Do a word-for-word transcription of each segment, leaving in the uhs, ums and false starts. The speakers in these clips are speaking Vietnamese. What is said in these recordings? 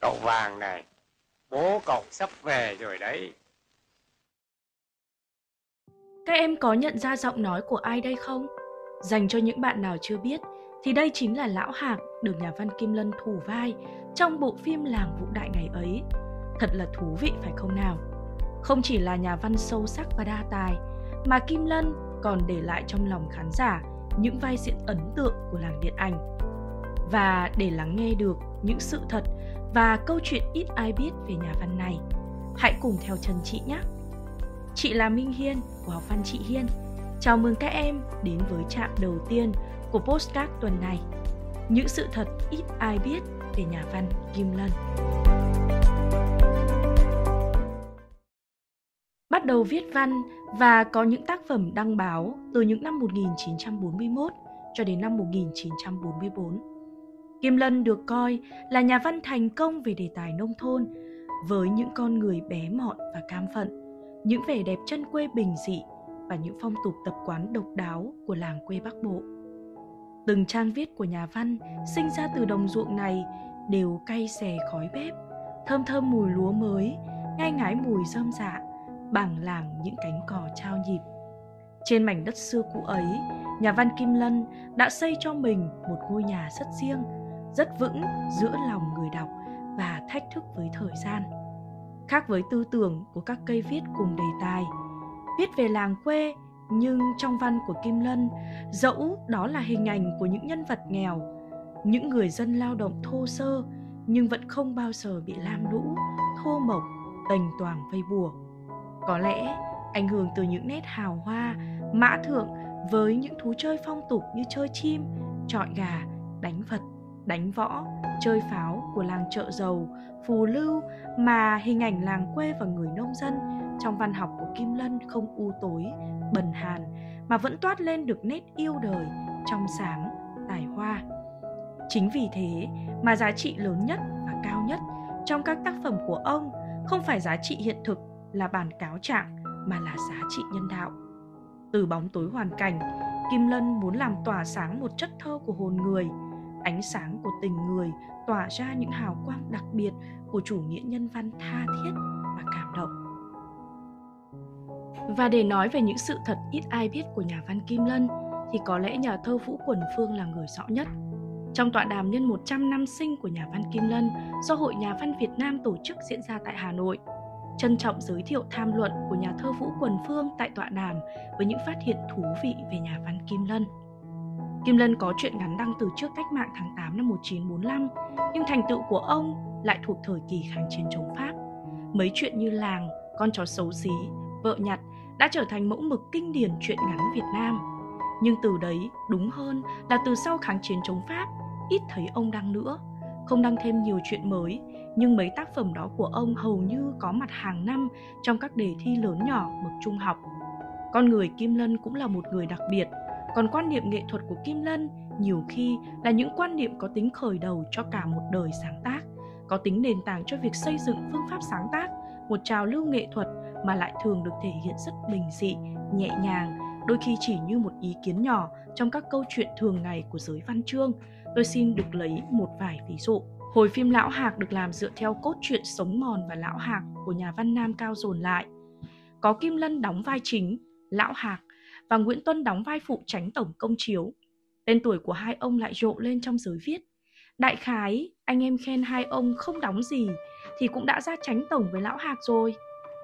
Cậu Vàng này, bố cậu sắp về rồi đấy. Các em có nhận ra giọng nói của ai đây không? Dành cho những bạn nào chưa biết, thì đây chính là Lão Hạc được nhà văn Kim Lân thủ vai trong bộ phim Làng Vũ Đại ngày ấy. Thật là thú vị phải không nào? Không chỉ là nhà văn sâu sắc và đa tài, mà Kim Lân còn để lại trong lòng khán giả những vai diễn ấn tượng của làng điện ảnh. Và để lắng nghe được những sự thật và câu chuyện ít ai biết về nhà văn này, hãy cùng theo chân chị nhé! Chị là Minh Hiên của Học Văn Chị Hiên. Chào mừng các em đến với trạm đầu tiên của podcast tuần này. Những sự thật ít ai biết về nhà văn Kim Lân. Bắt đầu viết văn và có những tác phẩm đăng báo từ những năm một nghìn chín trăm bốn mươi mốt cho đến năm một nghìn chín trăm bốn mươi bốn. Kim Lân được coi là nhà văn thành công về đề tài nông thôn, với những con người bé mọn và cam phận, những vẻ đẹp chân quê bình dị và những phong tục tập quán độc đáo của làng quê Bắc Bộ. Từng trang viết của nhà văn sinh ra từ đồng ruộng này đều cay xè khói bếp, thơm thơm mùi lúa mới, ngai ngái mùi rơm rạ, bảng làng những cánh cò trao nhịp. Trên mảnh đất xưa cũ ấy, nhà văn Kim Lân đã xây cho mình một ngôi nhà rất riêng, rất vững giữa lòng người đọc và thách thức với thời gian. Khác với tư tưởng của các cây viết cùng đề tài, viết về làng quê, nhưng trong văn của Kim Lân, dẫu đó là hình ảnh của những nhân vật nghèo, những người dân lao động thô sơ, nhưng vẫn không bao giờ bị lam lũ, thô mộc, tành toàng vây bùa. Có lẽ ảnh hưởng từ những nét hào hoa, mã thượng với những thú chơi phong tục như chơi chim, chọi gà, đánh vật, đánh võ, chơi pháo của làng Chợ Dầu, Phù Lưu mà hình ảnh làng quê và người nông dân trong văn học của Kim Lân không u tối, bần hàn mà vẫn toát lên được nét yêu đời, trong sáng, tài hoa. Chính vì thế mà giá trị lớn nhất và cao nhất trong các tác phẩm của ông không phải giá trị hiện thực là bản cáo trạng mà là giá trị nhân đạo. Từ bóng tối hoàn cảnh, Kim Lân muốn làm tỏa sáng một chất thơ của hồn người. Ánh sáng của tình người tỏa ra những hào quang đặc biệt của chủ nghĩa nhân văn tha thiết và cảm động. Và để nói về những sự thật ít ai biết của nhà văn Kim Lân thì có lẽ nhà thơ Vũ Quần Phương là người rõ nhất. Trong tọa đàm nhân một trăm năm sinh của nhà văn Kim Lân do Hội Nhà văn Việt Nam tổ chức diễn ra tại Hà Nội, trân trọng giới thiệu tham luận của nhà thơ Vũ Quần Phương tại tọa đàm với những phát hiện thú vị về nhà văn Kim Lân. Kim Lân có truyện ngắn đăng từ trước cách mạng tháng tám năm một nghìn chín trăm bốn mươi lăm, nhưng thành tựu của ông lại thuộc thời kỳ kháng chiến chống Pháp. Mấy truyện như Làng, Con chó xấu xí, Vợ nhặt đã trở thành mẫu mực kinh điển truyện ngắn Việt Nam. Nhưng từ đấy, đúng hơn là từ sau kháng chiến chống Pháp, ít thấy ông đăng nữa, không đăng thêm nhiều truyện mới, nhưng mấy tác phẩm đó của ông hầu như có mặt hàng năm trong các đề thi lớn nhỏ bậc trung học. Con người Kim Lân cũng là một người đặc biệt. Còn quan niệm nghệ thuật của Kim Lân nhiều khi là những quan niệm có tính khởi đầu cho cả một đời sáng tác, có tính nền tảng cho việc xây dựng phương pháp sáng tác, một trào lưu nghệ thuật mà lại thường được thể hiện rất bình dị, nhẹ nhàng, đôi khi chỉ như một ý kiến nhỏ trong các câu chuyện thường ngày của giới văn chương. Tôi xin được lấy một vài ví dụ. Hồi phim Lão Hạc được làm dựa theo cốt truyện Sống Mòn và Lão Hạc của nhà văn Nam Cao dồn lại. Có Kim Lân đóng vai chính, Lão Hạc, và Nguyễn Tuân đóng vai phụ tránh tổng công chiếu. Tên tuổi của hai ông lại rộ lên trong giới viết. Đại khái, anh em khen hai ông không đóng gì thì cũng đã ra tránh tổng với Lão Hạc rồi.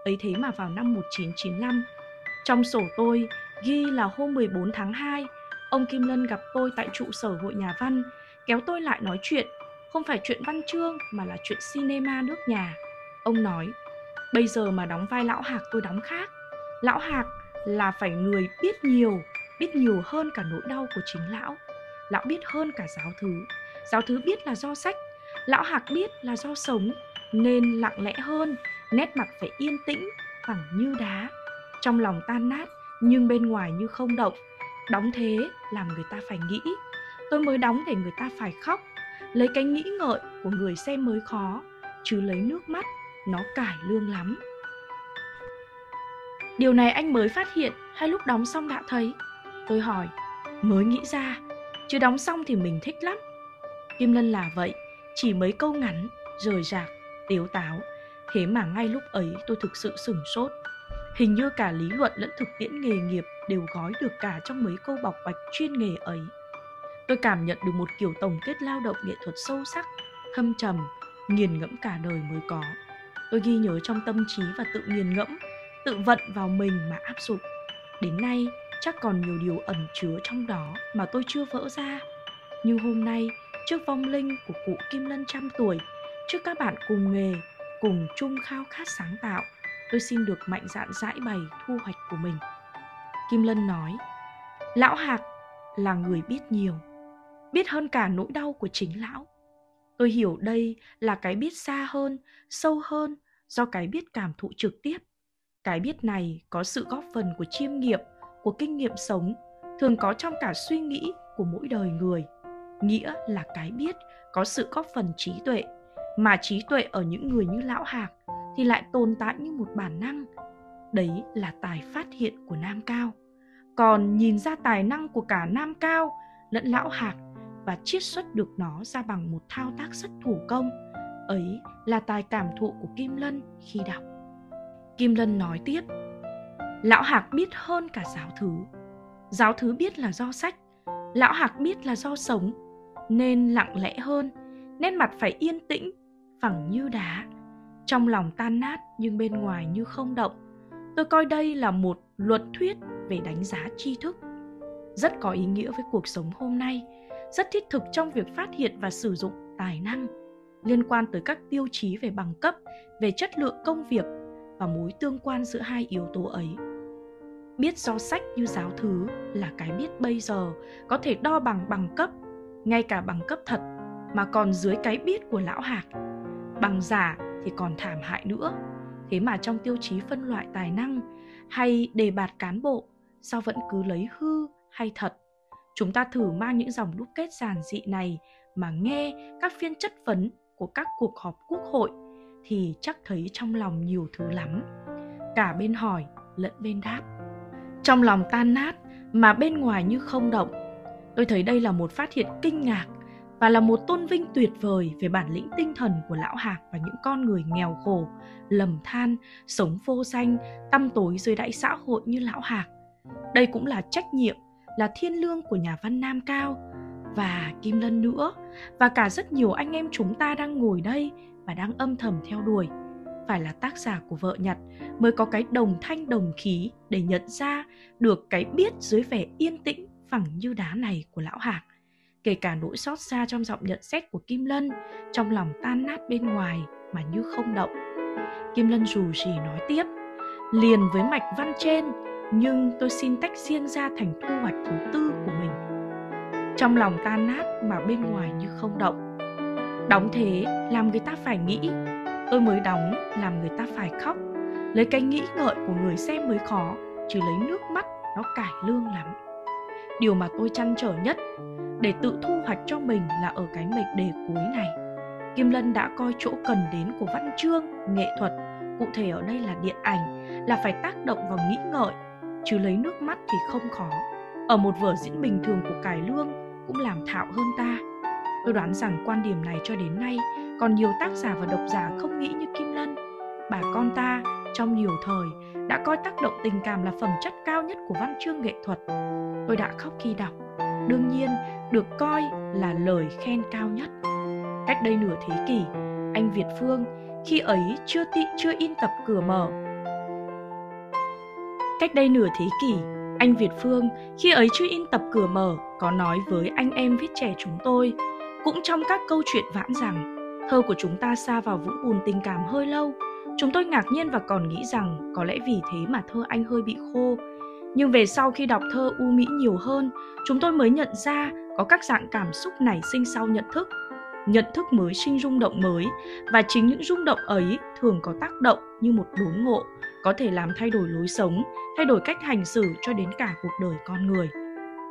Ấy thế mà vào năm một nghìn chín trăm chín mươi lăm, trong sổ tôi ghi là hôm mười bốn tháng hai, ông Kim Lân gặp tôi tại trụ sở Hội Nhà văn, kéo tôi lại nói chuyện, không phải chuyện văn chương mà là chuyện cinema nước nhà. Ông nói, bây giờ mà đóng vai Lão Hạc tôi đóng khác. Lão Hạc là phải người biết nhiều, biết nhiều hơn cả nỗi đau của chính lão. Lão biết hơn cả giáo thứ. Giáo thứ biết là do sách, Lão Hạc biết là do sống, nên lặng lẽ hơn, nét mặt phải yên tĩnh, phẳng như đá. Trong lòng tan nát, nhưng bên ngoài như không động. Đóng thế làm người ta phải nghĩ. Tôi mới đóng để người ta phải khóc. Lấy cái nghĩ ngợi của người xem mới khó, chứ lấy nước mắt, nó cải lương lắm. Điều này anh mới phát hiện hay lúc đóng xong đã thấy? Tôi hỏi, mới nghĩ ra, chứ đóng xong thì mình thích lắm. Kim Lân là vậy, chỉ mấy câu ngắn rời rạc, tếu táo. Thế mà ngay lúc ấy tôi thực sự sửng sốt. Hình như cả lý luận lẫn thực tiễn nghề nghiệp đều gói được cả trong mấy câu bọc bạch chuyên nghề ấy. Tôi cảm nhận được một kiểu tổng kết lao động nghệ thuật sâu sắc, thâm trầm, nghiền ngẫm cả đời mới có. Tôi ghi nhớ trong tâm trí và tự nghiền ngẫm, tự vận vào mình mà áp dụng. Đến nay, chắc còn nhiều điều ẩn chứa trong đó mà tôi chưa vỡ ra. Như hôm nay, trước vong linh của cụ Kim Lân trăm tuổi, trước các bạn cùng nghề, cùng chung khao khát sáng tạo, tôi xin được mạnh dạn giải bày thu hoạch của mình. Kim Lân nói, Lão Hạc là người biết nhiều, biết hơn cả nỗi đau của chính lão. Tôi hiểu đây là cái biết xa hơn, sâu hơn do cái biết cảm thụ trực tiếp. Cái biết này có sự góp phần của chiêm nghiệm, của kinh nghiệm sống, thường có trong cả suy nghĩ của mỗi đời người. Nghĩa là cái biết có sự góp phần trí tuệ, mà trí tuệ ở những người như Lão Hạc thì lại tồn tại như một bản năng. Đấy là tài phát hiện của Nam Cao. Còn nhìn ra tài năng của cả Nam Cao lẫn Lão Hạc và chiết xuất được nó ra bằng một thao tác rất thủ công, ấy là tài cảm thụ của Kim Lân khi đọc. Kim Lân nói tiếp, Lão Hạc biết hơn cả giáo thứ. Giáo thứ biết là do sách, Lão Hạc biết là do sống, nên lặng lẽ hơn, nét mặt phải yên tĩnh, phẳng như đá, trong lòng tan nát nhưng bên ngoài như không động. Tôi coi đây là một luật thuyết về đánh giá tri thức, rất có ý nghĩa với cuộc sống hôm nay, rất thiết thực trong việc phát hiện và sử dụng tài năng, liên quan tới các tiêu chí về bằng cấp, về chất lượng công việc và mối tương quan giữa hai yếu tố ấy. Biết do sách như giáo thứ là cái biết bây giờ có thể đo bằng bằng cấp, ngay cả bằng cấp thật mà còn dưới cái biết của Lão Hạc. Bằng giả thì còn thảm hại nữa. Thế mà trong tiêu chí phân loại tài năng hay đề bạt cán bộ, sao vẫn cứ lấy hư hay thật? Chúng ta thử mang những dòng đúc kết giản dị này mà nghe các phiên chất vấn của các cuộc họp quốc hội thì chắc thấy trong lòng nhiều thứ lắm, cả bên hỏi lẫn bên đáp. Trong lòng tan nát mà bên ngoài như không động. Tôi thấy đây là một phát hiện kinh ngạc và là một tôn vinh tuyệt vời về bản lĩnh tinh thần của Lão Hạc và những con người nghèo khổ, lầm than, sống vô danh, tăm tối dưới đáy xã hội như Lão Hạc. Đây cũng là trách nhiệm, là thiên lương của nhà văn Nam Cao và Kim Lân nữa, và cả rất nhiều anh em chúng ta đang ngồi đây và đang âm thầm theo đuổi. Phải là tác giả của Vợ Nhặt mới có cái đồng thanh đồng khí để nhận ra được cái biết dưới vẻ yên tĩnh phẳng như đá này của Lão Hạc. Kể cả nỗi xót xa trong giọng nhận xét của Kim Lân, trong lòng tan nát bên ngoài mà như không động. Kim Lân rù rì nói tiếp, liền với mạch văn trên, nhưng tôi xin tách riêng ra thành thu hoạch thứ tư của mình. Trong lòng tan nát mà bên ngoài như không động. Đóng thế làm người ta phải nghĩ, tôi mới đóng làm người ta phải khóc. Lấy cái nghĩ ngợi của người xem mới khó, chứ lấy nước mắt nó cải lương lắm. Điều mà tôi trăn trở nhất để tự thu hoạch cho mình là ở cái mệnh đề cuối này. Kim Lân đã coi chỗ cần đến của văn chương, nghệ thuật, cụ thể ở đây là điện ảnh, là phải tác động vào nghĩ ngợi, chứ lấy nước mắt thì không khó. Ở một vở diễn bình thường của cải lương cũng làm thạo hơn ta. Tôi đoán rằng quan điểm này cho đến nay còn nhiều tác giả và độc giả không nghĩ như Kim Lân. Bà con ta trong nhiều thời đã coi tác động tình cảm là phẩm chất cao nhất của văn chương nghệ thuật. Tôi đã khóc khi đọc, đương nhiên được coi là lời khen cao nhất. Cách đây nửa thế kỷ, anh Việt Phương khi ấy chưa tị chưa in tập Cửa Mở. Cách đây nửa thế kỷ, anh Việt Phương khi ấy chưa in tập Cửa Mở có nói với anh em viết trẻ chúng tôi, cũng trong các câu chuyện vãn rằng thơ của chúng ta sa vào vũng bùn tình cảm hơi lâu. Chúng tôi ngạc nhiên và còn nghĩ rằng có lẽ vì thế mà thơ anh hơi bị khô. Nhưng về sau khi đọc thơ U Mỹ nhiều hơn, chúng tôi mới nhận ra có các dạng cảm xúc nảy sinh sau nhận thức. Nhận thức mới sinh rung động mới, và chính những rung động ấy thường có tác động như một đốn ngộ, có thể làm thay đổi lối sống, thay đổi cách hành xử cho đến cả cuộc đời con người.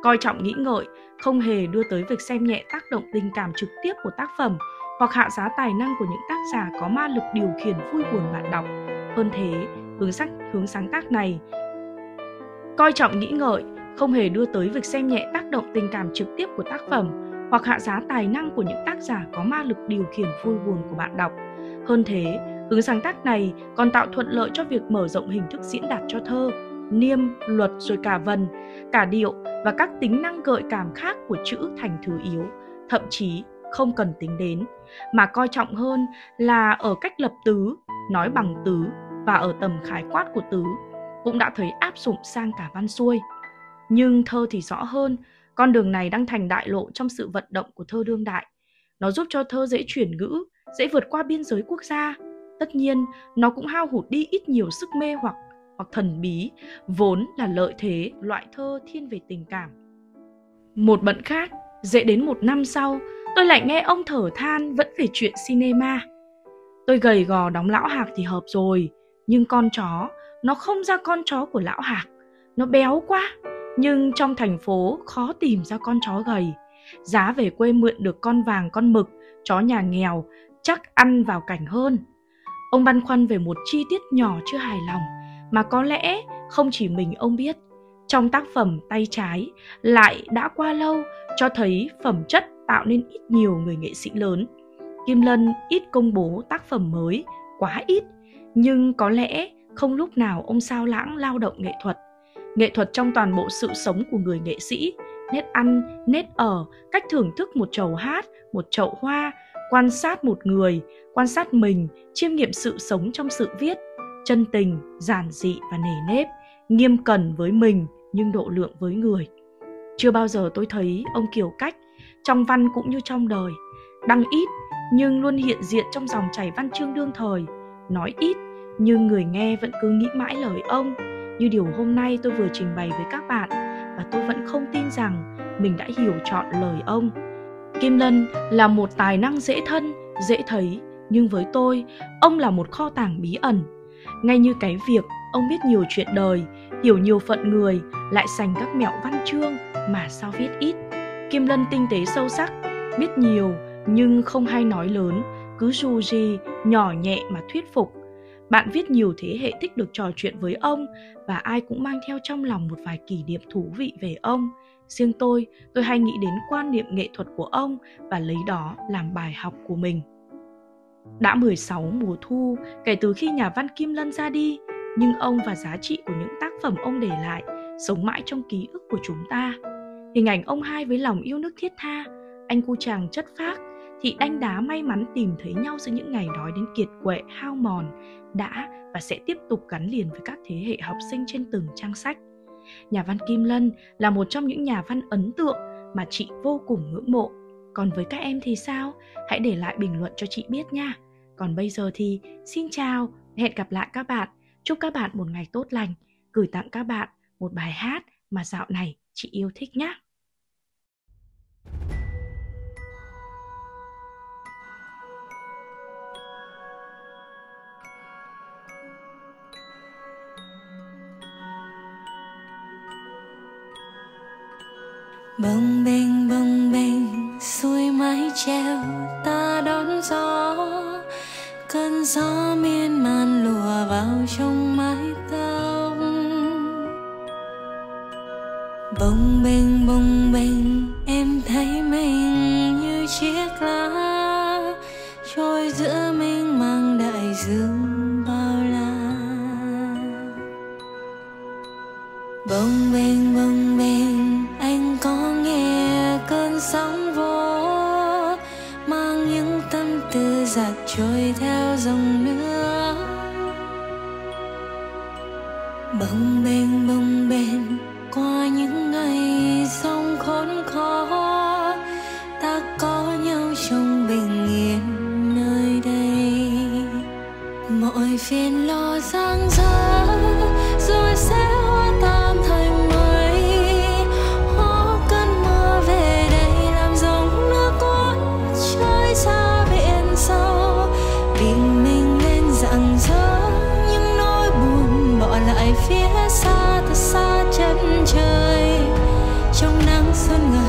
Coi trọng nghĩ ngợi không hề đưa tới việc xem nhẹ tác động tình cảm trực tiếp của tác phẩm hoặc hạ giá tài năng của những tác giả có ma lực điều khiển vui buồn bạn đọc. Hơn thế, hướng, sắc, hướng sáng tác này coi trọng nghĩ ngợi không hề đưa tới việc xem nhẹ tác động tình cảm trực tiếp của tác phẩm hoặc hạ giá tài năng của những tác giả có ma lực điều khiển vui buồn của bạn đọc. Hơn thế, hướng sáng tác này còn tạo thuận lợi cho việc mở rộng hình thức diễn đạt cho thơ, niêm, luật rồi cả vần, cả điệu và các tính năng gợi cảm khác của chữ thành thứ yếu, thậm chí không cần tính đến, mà coi trọng hơn là ở cách lập tứ, nói bằng tứ và ở tầm khái quát của tứ, cũng đã thấy áp dụng sang cả văn xuôi. Nhưng thơ thì rõ hơn, con đường này đang thành đại lộ trong sự vận động của thơ đương đại. Nó giúp cho thơ dễ chuyển ngữ, dễ vượt qua biên giới quốc gia. Tất nhiên, nó cũng hao hụt đi ít nhiều sức mê hoặc hoặc thần bí, vốn là lợi thế loại thơ thiên về tình cảm. Một bận khác, dễ đến một năm sau, tôi lại nghe ông thở than vẫn về chuyện cinema. Tôi gầy gò đóng Lão Hạc thì hợp rồi, nhưng con chó, nó không ra con chó của Lão Hạc. Nó béo quá, nhưng trong thành phố khó tìm ra con chó gầy. Giá về quê mượn được con vàng con mực, chó nhà nghèo, chắc ăn vào cảnh hơn. Ông băn khoăn về một chi tiết nhỏ chưa hài lòng, mà có lẽ không chỉ mình ông biết. Trong tác phẩm Tay Trái lại đã qua lâu, cho thấy phẩm chất tạo nên ít nhiều người nghệ sĩ lớn. Kim Lân ít công bố tác phẩm mới, quá ít, nhưng có lẽ không lúc nào ông sao lãng lao động nghệ thuật. Nghệ thuật trong toàn bộ sự sống của người nghệ sĩ, nét ăn, nét ở, cách thưởng thức một chầu hát, một chậu hoa, quan sát một người, quan sát mình, chiêm nghiệm sự sống trong sự viết, chân tình, giản dị và nề nếp, nghiêm cẩn với mình nhưng độ lượng với người. Chưa bao giờ tôi thấy ông Kiều Cách, trong văn cũng như trong đời, đăng ít nhưng luôn hiện diện trong dòng chảy văn chương đương thời, nói ít nhưng người nghe vẫn cứ nghĩ mãi lời ông, như điều hôm nay tôi vừa trình bày với các bạn, và tôi vẫn không tin rằng mình đã hiểu trọn lời ông. Kim Lân là một tài năng dễ thân, dễ thấy, nhưng với tôi, ông là một kho tàng bí ẩn. Ngay như cái việc ông biết nhiều chuyện đời, hiểu nhiều phận người, lại sành các mẹo văn chương mà sao viết ít. Kim Lân tinh tế sâu sắc, biết nhiều nhưng không hay nói lớn, cứ dù gì, nhỏ nhẹ mà thuyết phục. Bạn viết nhiều thế hệ thích được trò chuyện với ông, và ai cũng mang theo trong lòng một vài kỷ niệm thú vị về ông. Riêng tôi, tôi hay nghĩ đến quan niệm nghệ thuật của ông và lấy đó làm bài học của mình. Đã mười sáu mùa thu kể từ khi nhà văn Kim Lân ra đi, nhưng ông và giá trị của những tác phẩm ông để lại sống mãi trong ký ức của chúng ta. Hình ảnh ông hai với lòng yêu nước thiết tha, anh cu chàng chất phác, chị đanh đá may mắn tìm thấy nhau giữa những ngày đói đến kiệt quệ, hao mòn, đã và sẽ tiếp tục gắn liền với các thế hệ học sinh trên từng trang sách. Nhà văn Kim Lân là một trong những nhà văn ấn tượng mà chị vô cùng ngưỡng mộ. Còn với các em thì sao? Hãy để lại bình luận cho chị biết nha. Còn bây giờ thì xin chào, hẹn gặp lại các bạn. Chúc các bạn một ngày tốt lành. Gửi tặng các bạn một bài hát mà dạo này chị yêu thích nhé. Bồng bềnh bồng bềnh xuôi mái treo ta đón gió, cơn gió miên man lùa vào trong mái tóc. Bồng bềnh bồng bềnh em thấy mình như chiếc lá trôi giữa mênh mang đại dương bao la. Bồng bềnh bồng bềnh sóng vỗ mang những tâm tư dạt trôi theo dòng nước. Bồng bềnh bồng bềnh qua những ngày sông khốn khó, ta có nhau trong bình yên nơi đây. Mọi phiền lo giăng dở rồi sẽ hóa tan thành phía xa thật xa chân trời trong nắng xuân ngời.